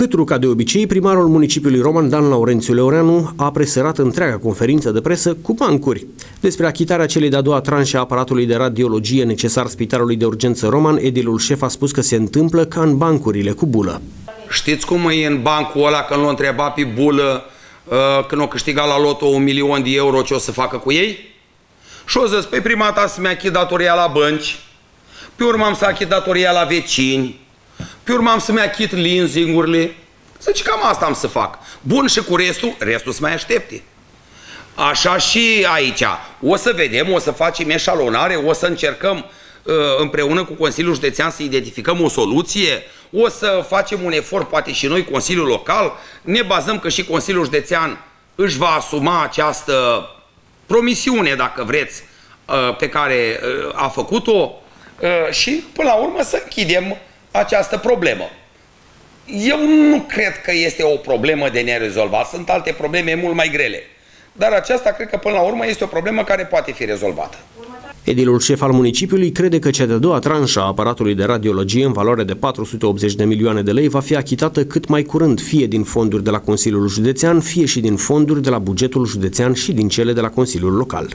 Hâtru, ca de obicei, primarul municipiului Roman, Dan Laurențiu Leoreanu, a presărat întreaga conferință de presă cu pancuri despre achitarea celei de-a doua tranșe a aparatului de radiologie necesar Spitalului de Urgență Roman. Edilul șef a spus că se întâmplă ca în bancurile cu bulă. Știți cum e în bancul ăla când l-o întreba pe bulă când o câștiga la loto 1.000.000 de euro ce o să facă cu ei? Și o zis, pe prima ta să-mi achit datoria la bănci, pe urmă am să achit datoria la vecini, pe urmă am să-mi achit leasing-urile. Să zic, cam asta am să fac. Bun, și cu restul să mai aștepte. Așa și aici. O să vedem, o să facem eșalonare, o să încercăm împreună cu Consiliul Județean să identificăm o soluție, o să facem un efort, poate și noi, Consiliul Local. Ne bazăm că și Consiliul Județean își va asuma această promisiune, dacă vreți, pe care a făcut-o și, până la urmă, să închidem această problemă. Eu nu cred că este o problemă de nerezolvat. Sunt alte probleme mult mai grele. Dar aceasta, cred că, până la urmă, este o problemă care poate fi rezolvată. Edilul șef al municipiului crede că cea de-a doua tranșă a aparatului de radiologie în valoare de 480 de milioane de lei va fi achitată cât mai curând, fie din fonduri de la Consiliul Județean, fie și din fonduri de la bugetul județean și din cele de la Consiliul Local.